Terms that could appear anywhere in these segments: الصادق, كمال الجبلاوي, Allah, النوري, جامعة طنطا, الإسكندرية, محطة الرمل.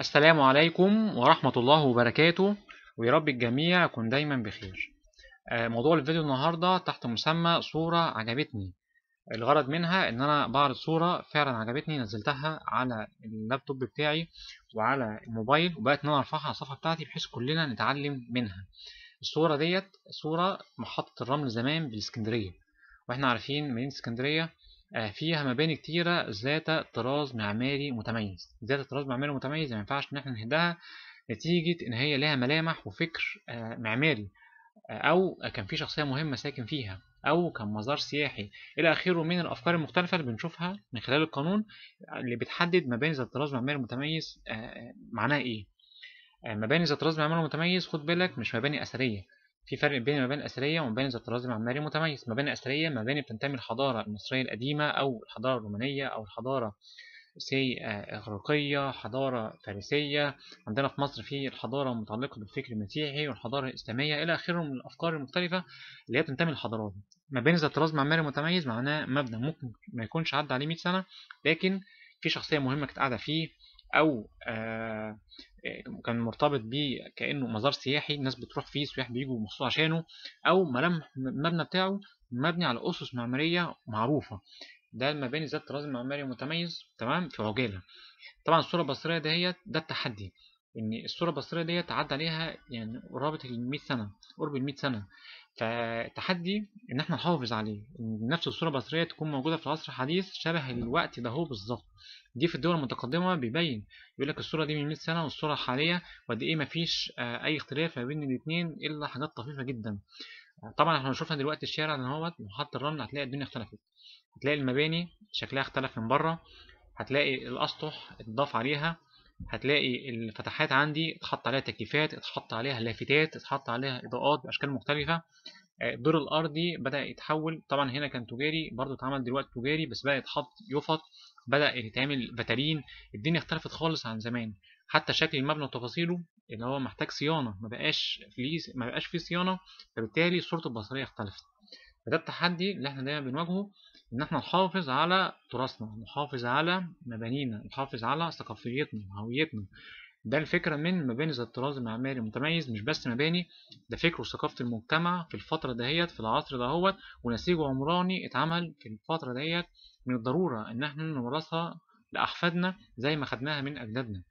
السلام عليكم ورحمة الله وبركاته، ويا رب الجميع يكون دايما بخير. موضوع الفيديو النهاردة تحت مسمى صورة عجبتني. الغرض منها ان انا بعرض صورة فعلا عجبتني، نزلتها على اللابتوب بتاعي وعلى الموبايل، وبقت ان انا ارفعها على الصفحة بتاعتي بحيث كلنا نتعلم منها. الصورة ديت صورة محطة الرمل زمان بالإسكندرية، واحنا عارفين مدينة اسكندرية فيها مباني كتيرة ذات طراز معماري متميز، ما ينفعش ان احنا نهدها، نتيجة ان هي لها ملامح وفكر معماري، او كان في شخصية مهمة ساكن فيها، او كان مزار سياحي الى اخره من الافكار المختلفة اللي بنشوفها من خلال القانون اللي بتحدد مباني ذات طراز معماري متميز معناها ايه. مباني ذات طراز معماري متميز، خد بالك، مش مباني اثرية. في فرق بين المباني الأثرية ومباني ذات طراز معماري متميز. مباني أثرية مباني بتنتمي للحضارة المصرية القديمة أو الحضارة الرومانية أو الحضارة إغريقية، حضارة فارسية، عندنا في مصر في الحضارة المتعلقة بالفكر المسيحي والحضارة الإسلامية إلى آخره من الأفكار المختلفة اللي هي بتنتمي للحضارات. مباني ذات طراز معماري متميز معناه مبنى ممكن ما يكونش عدى عليه 100 سنة، لكن في شخصية مهمة كانت قاعدة فيه، أو كان مرتبط بيه كأنه مزار سياحي، الناس بتروح فيه، السياح بيجوا مخصوص عشانه، أو ملامح المبنى بتاعه مبني على أسس معمارية معروفة. ده المباني ذات طراز معماري متميز، تمام، في عجالة. طبعا الصورة البصرية ديت ده التحدي، إن الصورة البصرية ديت عدى عليها يعني قرابة ال 100 سنة، قرب ال 100 سنة، فالتحدي إن إحنا نحافظ عليه، إن نفس الصورة البصرية تكون موجودة في العصر الحديث شبه الوقت ده هو بالظبط. دي في الدول المتقدمة بيبين، يقول لك الصورة دي من 100 سنة والصورة الحالية، وقد إيه مفيش أي اختلاف ما بين الاتنين إلا حاجات طفيفة جدا. طبعا إحنا بنشوفها دلوقتي الشارع أهوت، محطة الرمل، هتلاقي الدنيا اختلفت، هتلاقي المباني شكلها اختلف من بره، هتلاقي الأسطح اتضاف عليها، هتلاقي الفتحات عندي اتحط عليها تكييفات، اتحط عليها لافتات، اتحط عليها إضاءات بأشكال مختلفة. الدور الأرضي بدأ يتحول، طبعا هنا كان تجاري، برضه اتعمل دلوقتي تجاري، بس بقى يتحط يفط، بدأ يتعمل فترين، الدنيا اختلفت خالص عن زمان. حتى شكل المبنى وتفاصيله اللي هو محتاج صيانة، ما بقاش فيه صيانة، فبالتالي صورته البصرية اختلفت. فده التحدي اللي احنا دايما بنواجهه، ان احنا نحافظ على تراثنا، نحافظ على مبانينا، نحافظ على ثقافيتنا وهويتنا. ده الفكرة من مباني ذات طراز معماري متميز، مش بس مباني، ده فكر وثقافة المجتمع في الفترة دهيت، في العصر دهوت، ونسيجه عمراني اتعمل في الفترة دهيت. من الضرورة إن احنا نورثها لأحفادنا زي ما خدناها من أجدادنا.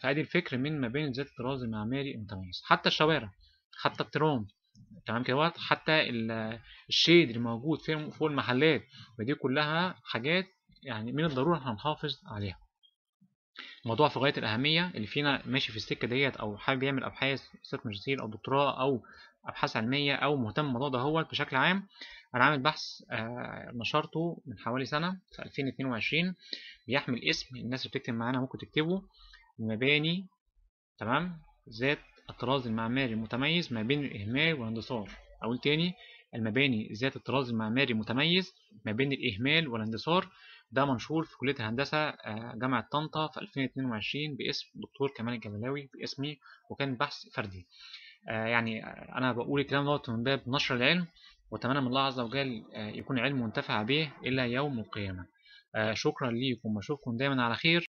فأدي الفكر من مباني ذات الطراز المعماري المتميز. حتى الشوارع، حتى الترام، تمام كده، حتى الشيد اللي موجود فوق المحلات، ودي كلها حاجات يعني من الضرورة احنا نحافظ عليها. موضوع في غاية الأهمية، اللي فينا ماشي في السكة ديت أو حابب يعمل أبحاث ماجستير أو دكتوراه أو أبحاث علمية أو مهتم بالموضوع ده هو بشكل عام. أنا عامل بحث نشرته من حوالي سنة في 2022، بيحمل اسم، الناس اللي بتكتب معانا ممكن تكتبه، مباني، تمام، ذات الطراز المعماري المتميز ما بين الإهمال والاندثار. أقول تاني، المباني ذات الطراز المعماري المتميز ما بين الإهمال والاندثار. ده منشور في كلية الهندسة جامعة طنطا في 2022 باسم دكتور كمال الجبلاوي باسمي، وكان بحث فردي. يعني أنا بقول الكلام دوت من باب نشر العلم، وأتمنى من الله عز وجل يكون علم منتفع به إلى يوم القيامة. شكرا ليكم، وأشوفكم دايما على خير.